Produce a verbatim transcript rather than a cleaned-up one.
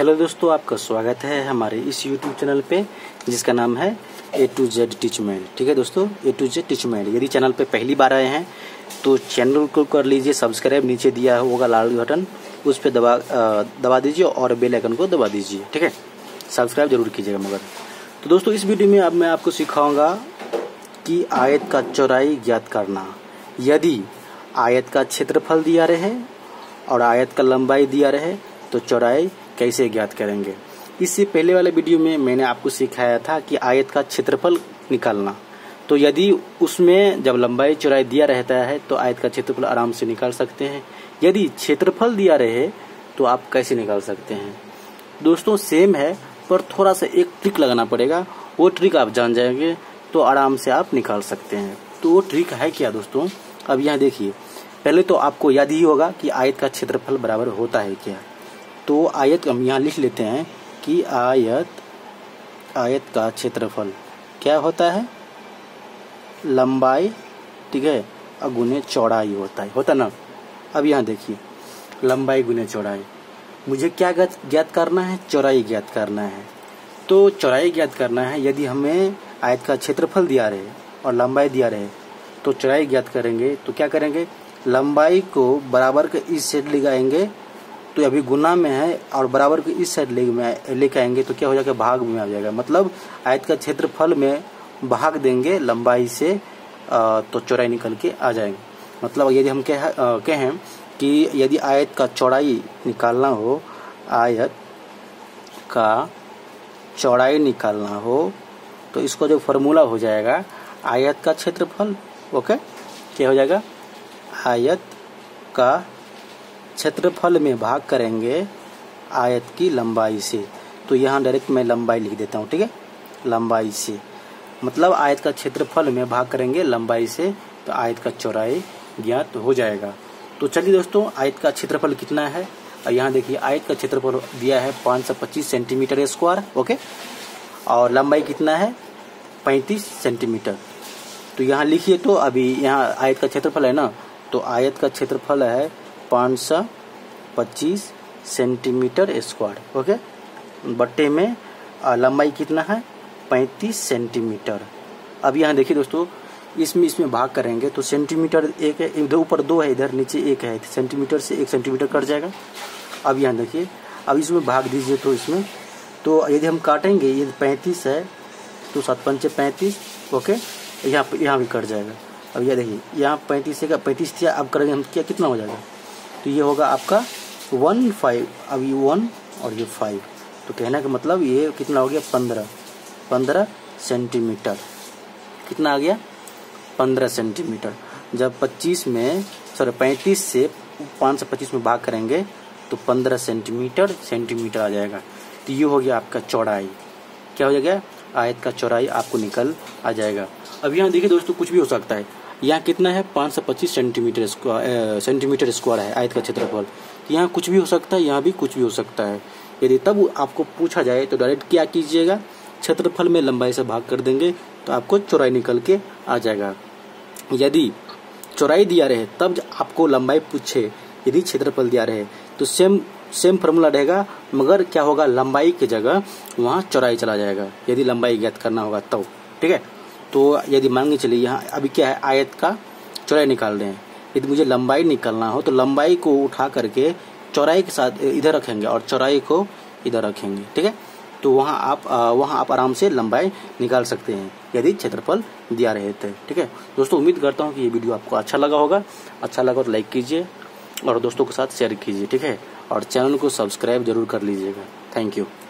Hello दोस्तों, आपका स्वागत है हमारे इस यूट्यूब चैनल पे जिसका नाम है ए टू जेड टीचमाइंड। ठीक है दोस्तों, ए टू जेड टीचमाइंड। यदि चैनल पे पहली बार आए हैं तो चैनल को कर लीजिए सब्सक्राइब, नीचे दिया होगा लाल बटन उस पर दबा दबा दीजिए और बेल आइकन को दबा दीजिए। ठीक है, सब्सक्राइब जरूर कीजिएगा मगर। तो दोस्तों, इस वीडियो में अब मैं आपको सिखाऊँगा कि आयत का चौड़ाई ज्ञात करना। यदि आयत का क्षेत्रफल दिया रहे और आयत का लंबाई दिया रहे तो चौड़ाई कैसे ज्ञात करेंगे। इससे पहले वाले वीडियो में मैंने आपको सिखाया था कि आयत का क्षेत्रफल निकालना। तो यदि उसमें जब लंबाई चौड़ाई दिया रहता है तो आयत का क्षेत्रफल आराम से निकाल सकते हैं। यदि क्षेत्रफल दिया रहे तो आप कैसे निकाल सकते हैं। दोस्तों सेम है, पर थोड़ा सा एक ट्रिक लगाना पड़ेगा। वो ट्रिक आप जान जाएंगे तो आराम से आप निकाल सकते हैं। तो वो ट्रिक है क्या दोस्तों, अब यहाँ देखिए। पहले तो आपको याद ही होगा कि आयत का क्षेत्रफल बराबर होता है क्या। तो आयत हम यहाँ लिख लेते हैं कि आयत आयत का क्षेत्रफल क्या होता है, लंबाई ठीक है और गुने चौड़ाई होता है, होता ना। अब यहाँ देखिए, लंबाई गुने चौड़ाई। मुझे क्या ज्ञात करना है, चौड़ाई ज्ञात करना है। तो चौड़ाई ज्ञात करना है, यदि हमें आयत का क्षेत्रफल दिया रहे और लंबाई दिया रहे तो चौड़ाई ज्ञात करेंगे। तो क्या करेंगे, लंबाई को बराबर के इस साइड ले आएंगे, तो अभी गुना में है और बराबर के इस साइड ले लेके आएंगे तो क्या हो जाएगा, भाग में आ जाएगा। मतलब आयत का क्षेत्रफल में भाग देंगे लंबाई से तो चौड़ाई निकल के आ जाएंगे। मतलब यदि हम कह कहें कि यदि आयत का चौड़ाई निकालना हो, आयत का चौड़ाई निकालना हो तो इसका जो फॉर्मूला हो जाएगा, आयत का क्षेत्रफल ओके क्या हो जाएगा, आयत का क्षेत्रफल में भाग करेंगे आयत की लंबाई से। तो यहाँ डायरेक्ट मैं लंबाई लिख देता हूँ। ठीक है, लंबाई से मतलब आयत का क्षेत्रफल में भाग करेंगे लंबाई से तो आयत का चौड़ाई ज्ञात हो जाएगा। तो चलिए दोस्तों, आयत का क्षेत्रफल कितना है, और यहाँ देखिए आयत का क्षेत्रफल दिया है पाँच सौ पच्चीस सेंटीमीटर स्क्वायर ओके, और लंबाई कितना है पैंतीस सेंटीमीटर। तो यहाँ लिखिए, तो अभी यहाँ आयत का क्षेत्रफल है ना, तो आयत का क्षेत्रफल है पाँच सौ पच्चीस सेंटीमीटर स्क्वायर ओके, बट्टे में लंबाई कितना है पैंतीस सेंटीमीटर। अब यहाँ देखिए दोस्तों, इसमें इसमें भाग करेंगे तो सेंटीमीटर एक है, इधर ऊपर दो है इधर नीचे एक है, सेंटीमीटर से एक सेंटीमीटर कट जाएगा। अब यहाँ देखिए, अब इसमें भाग दीजिए तो इसमें, तो यदि हम काटेंगे ये पैंतीस है तो सात पंचे पैंतीस ओके, यहाँ यहाँ भी कट जाएगा। अब यह देखिए यहाँ पैंतीस का पैंतीस किया, अब करेंगे हम क्या कितना हो जाएगा, तो ये होगा आपका वन फाइव। अब ये वन और ये फाइव, तो कहने का मतलब ये कितना हो गया पंद्रह, पंद्रह सेंटीमीटर। कितना आ गया, पंद्रह सेंटीमीटर। जब पच्चीस में सॉरी पैंतीस से पाँच सौ पच्चीस में भाग करेंगे तो पंद्रह सेंटीमीटर सेंटीमीटर आ जाएगा। तो ये हो गया आपका चौड़ाई, क्या हो जाएगा, आयत का चौड़ाई आपको निकल आ जाएगा। अब यहाँ देखिए दोस्तों, कुछ भी हो सकता है। यहाँ कितना है पाँच सौ पच्चीस सेंटीमीटर स्क्वायर सेंटीमीटर स्क्वायर है आयत का क्षेत्रफल। यहाँ कुछ भी हो सकता है, यहाँ भी कुछ भी हो सकता है। यदि तब आपको पूछा जाए तो डायरेक्ट क्या कीजिएगा, क्षेत्रफल में लंबाई से भाग कर देंगे तो आपको चौड़ाई निकल के आ जाएगा। यदि चौड़ाई दिया रहे तब आपको लंबाई पूछे, यदि क्षेत्रफल दिया रहे तो सेम सेम फार्मूला रहेगा, मगर क्या होगा, लंबाई की जगह वहाँ चौड़ाई चला जाएगा यदि लंबाई ज्ञात करना होगा तो। ठीक है, तो यदि मान के चलिए यहाँ अभी क्या है, आयत का चौड़ाई निकाल रहे हैं। यदि मुझे लंबाई निकालना हो तो लंबाई को उठा करके चौड़ाई के साथ इधर रखेंगे और चौड़ाई को इधर रखेंगे। ठीक है, तो वहाँ आप वहाँ आप आराम से लंबाई निकाल सकते हैं यदि क्षेत्रफल दिया रहे थे। ठीक है दोस्तों, उम्मीद करता हूँ कि ये वीडियो आपको अच्छा लगा होगा। अच्छा लगा तो लाइक कीजिए और दोस्तों के साथ शेयर कीजिए। ठीक है, और चैनल को सब्सक्राइब जरूर कर लीजिएगा। Thank you.